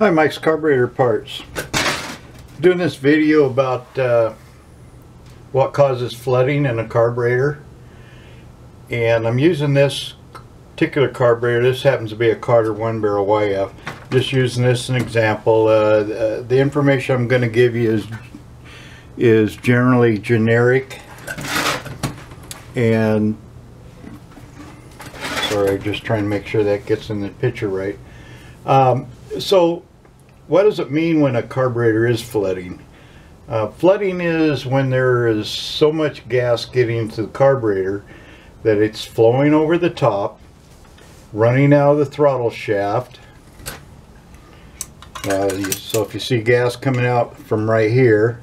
Hi, Mike's Carburetor Parts. Doing this video about what causes flooding in a carburetor, and I'm using this particular carburetor. This happens to be a Carter One Barrel YF. Just using this as an example. The information I'm going to give you is generally generic, and sorry, I'm just trying to make sure that gets in the picture right. So what does it mean when a carburetor is flooding? Flooding is when there is so much gas getting into the carburetor that it's flowing over the top, running out of the throttle shaft. So if you see gas coming out from right here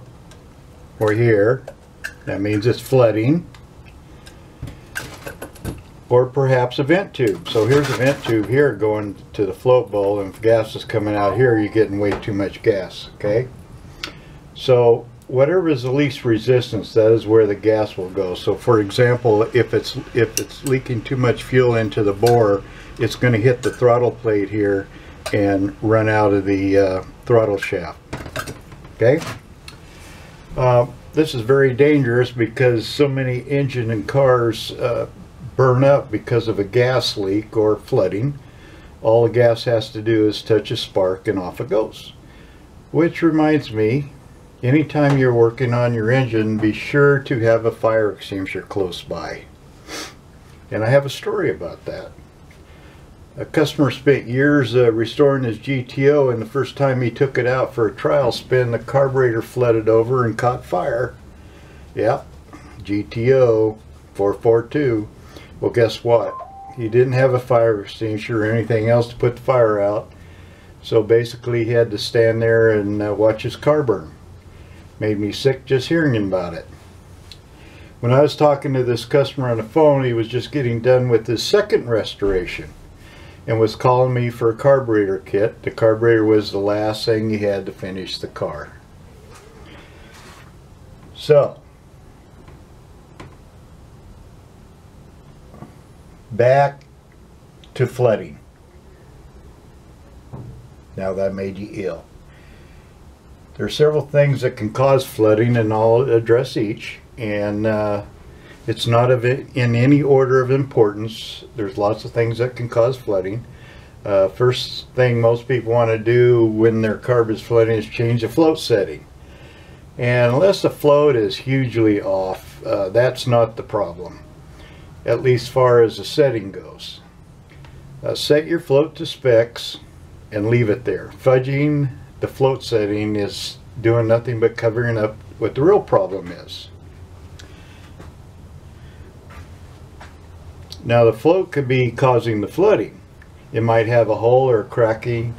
or here, that means it's flooding. Or perhaps a vent tube. So here's a vent tube here going to the float bowl, and if gas is coming out here, you're getting way too much gas, okay? So whatever is the least resistance, that is where the gas will go. So for example, if it's leaking too much fuel into the bore, it's going to hit the throttle plate here and run out of the throttle shaft, okay? This is very dangerous because so many engines and cars burn up because of a gas leak or flooding. All the gas has to do is touch a spark and off it goes. Which reminds me, anytime you're working on your engine, be sure to have a fire extinguisher close by. And I have a story about that. A customer spent years restoring his GTO, and the first time he took it out for a trial spin, the carburetor flooded over and caught fire. Yeah, GTO 442. Well, guess what? He didn't have a fire extinguisher or anything else to put the fire out. So basically he had to stand there and watch his car burn. Made me sick just hearing about it. When I was talking to this customer on the phone, he was just getting done with his second restoration and was calling me for a carburetor kit. The carburetor was the last thing he had to finish the car. So, back to flooding. Now that made you ill. There are several things that can cause flooding, and I'll address each, and it's not in any order of importance. There's lots of things that can cause flooding. First thing most people want to do when their carb is flooding is change the float setting, and unless the float is hugely off, that's not the problem, at least far as the setting goes. Set your float to specs and leave it there. Fudging the float setting is doing nothing but covering up what the real problem is. Now, the float could be causing the flooding. It might have a hole or a crack in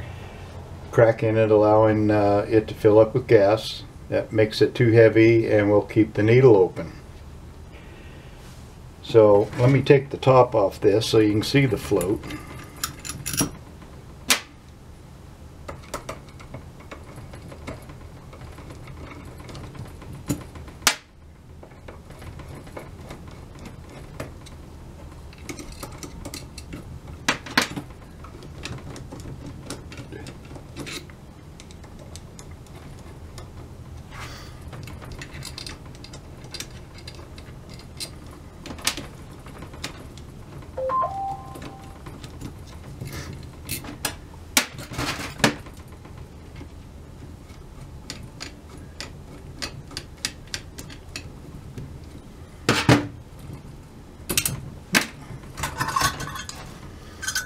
it, allowing it to fill up with gas. That makes it too heavy and will keep the needle open. So let me take the top off this so you can see the float.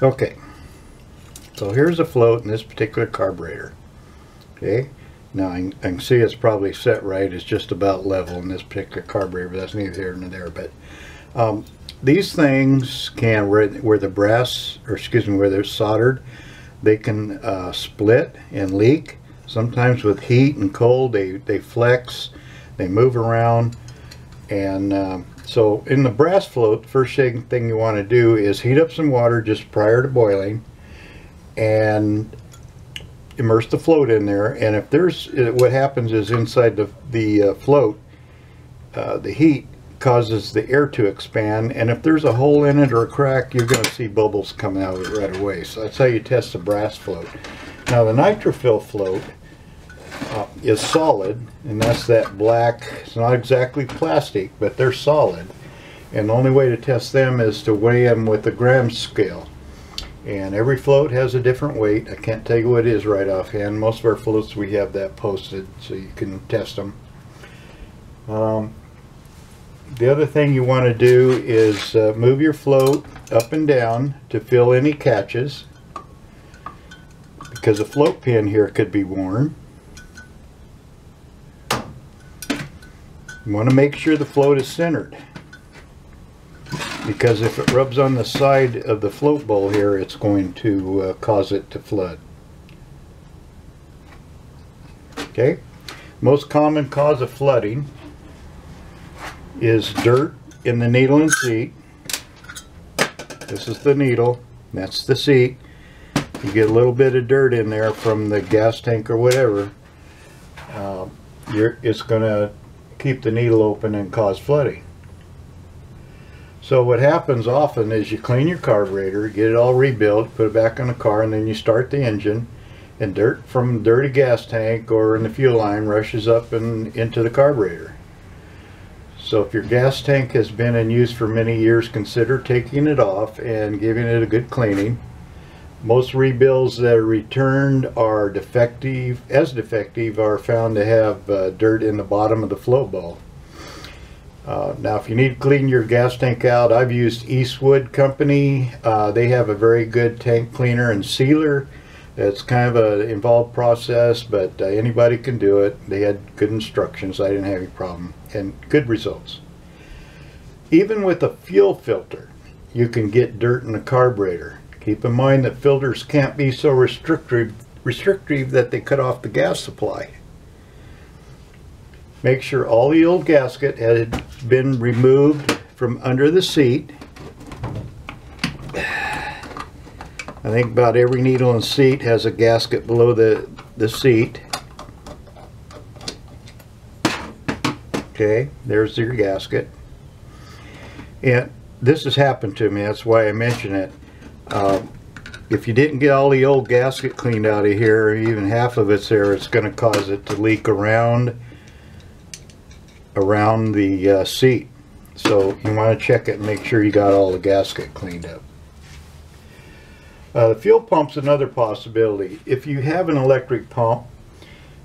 Okay, so here's a float in this particular carburetor. Okay, now I can see it's probably set right. It's just about level in this particular carburetor, but that's neither here nor there. But these things can, where the brass, or excuse me, where they're soldered, they can split and leak. Sometimes with heat and cold, they flex, they move around, and so in the brass float, the first thing you want to do is heat up some water just prior to boiling and immerse the float in there. And if there's, what happens is inside the float, the heat causes the air to expand, and if there's a hole in it or a crack, you're going to see bubbles coming out of it right away. So that's how you test the brass float. Now the nitrophil float is solid, and that's that black, it's not exactly plastic, but they're solid. And the only way to test them is to weigh them with the gram scale. And every float has a different weight. I can't tell you what it is right offhand. Most of our floats, we have that posted so you can test them. The other thing you want to do is move your float up and down to fill any catches, because a float pin here could be worn. You want to make sure the float is centered, because if it rubs on the side of the float bowl here, it's going to cause it to flood. Okay, most common cause of flooding is dirt in the needle and seat. This is the needle, that's the seat. You get a little bit of dirt in there from the gas tank or whatever, it's going to keep the needle open and cause flooding. So what happens often is you clean your carburetor, get it all rebuilt, put it back on the car, and then you start the engine, and dirt from a dirty gas tank or in the fuel line rushes up and into the carburetor. So if your gas tank has been in use for many years, consider taking it off and giving it a good cleaning. Most rebuilds that are returned are defective, are found to have dirt in the bottom of the float bowl. Now if you need to clean your gas tank out, I've used Eastwood Company. They have a very good tank cleaner and sealer. It's kind of an involved process, but anybody can do it. They had good instructions. I didn't have any problem, and good results. Even with a fuel filter, you can get dirt in the carburetor. Keep in mind that filters can't be so restrictive that they cut off the gas supply. Make sure all the old gasket had been removed from under the seat. I think about every needle and seat has a gasket below the seat. Okay, there's your gasket. And this has happened to me, that's why I mention it. If you didn't get all the old gasket cleaned out of here, or even half of it's there, it's going to cause it to leak around the seat. So you want to check it and make sure you got all the gasket cleaned up. The fuel pump's another possibility. If you have an electric pump,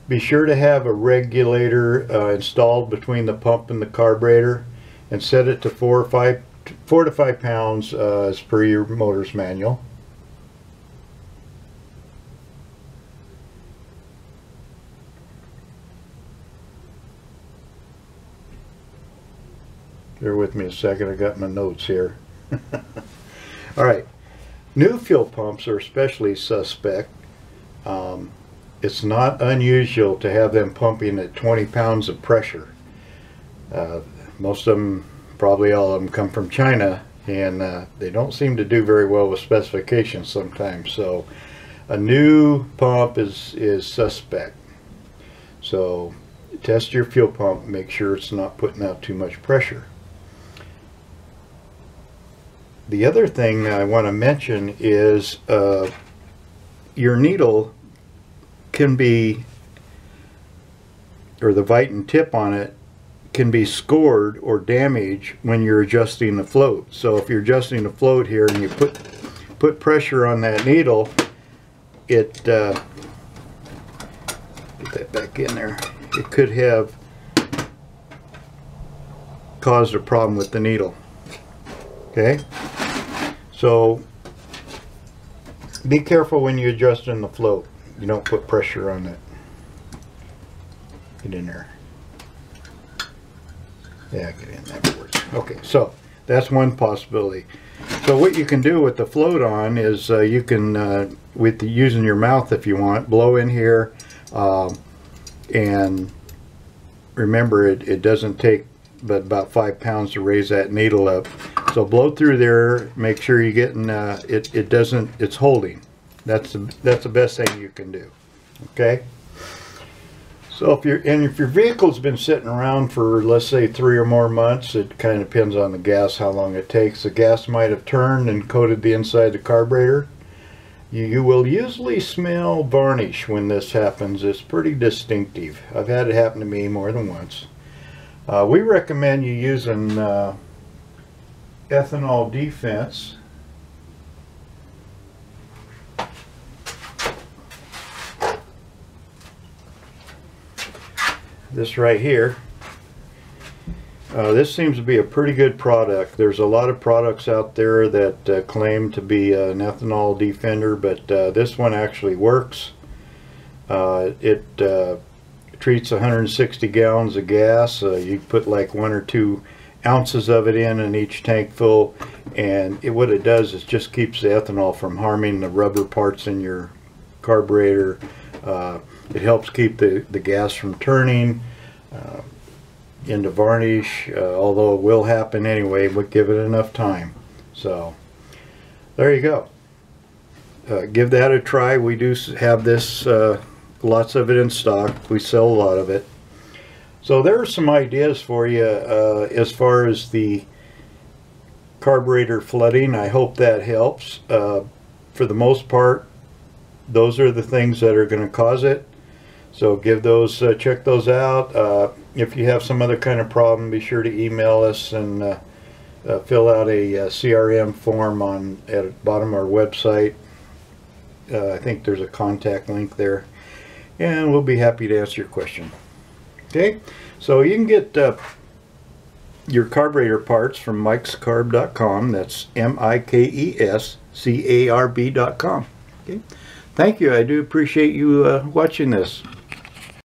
be sure to have a regulator installed between the pump and the carburetor, and set it to 4 to 5 pounds as per your motor's manual. Bear with me a second, I got my notes here. Alright, new fuel pumps are especially suspect. It's not unusual to have them pumping at 20 pounds of pressure. Most of them, probably all of them, come from China, and they don't seem to do very well with specifications sometimes. So a new pump is suspect. So test your fuel pump, make sure it's not putting out too much pressure. The other thing I want to mention is your needle can be, or the Viton tip on it, can be scored or damaged when you're adjusting the float. So if you're adjusting the float here and you put pressure on that needle, it get that back in there, it could have caused a problem with the needle. Okay, so be careful when you adjust in the float. You don't put pressure on it. Get in there. Yeah, get in, that works. Okay, so that's one possibility. So what you can do with the float on is you can, with using your mouth if you want, blow in here, and remember it doesn't take but about 5 pounds to raise that needle up. So blow through there, make sure you're getting, it's holding. That's the best thing you can do. Okay? So if your vehicle's been sitting around for, let's say, 3 or more months, it kind of depends on the gas, how long it takes. The gas might have turned and coated the inside of the carburetor. You will usually smell varnish when this happens. It's pretty distinctive. I've had it happen to me more than once. We recommend you using ethanol defense. This right here. This seems to be a pretty good product. There's a lot of products out there that claim to be an ethanol defender, but this one actually works. It treats 160 gallons of gas. You put like 1 or 2 ounces of it in each tank full, and what it does is just keeps the ethanol from harming the rubber parts in your carburetor. It helps keep the gas from turning into varnish, although it will happen anyway, but give it enough time. So there you go. Give that a try. We do have this, lots of it in stock. We sell a lot of it. So there are some ideas for you as far as the carburetor flooding. I hope that helps. For the most part, those are the things that are going to cause it. So give those, check those out. If you have some other kind of problem, be sure to email us and fill out a CRM form at the bottom of our website. I think there's a contact link there, and we'll be happy to answer your question. Okay, so you can get your carburetor parts from Mike's carb.com. that's MIKES CARB.com. Okay, thank you. I do appreciate you watching this.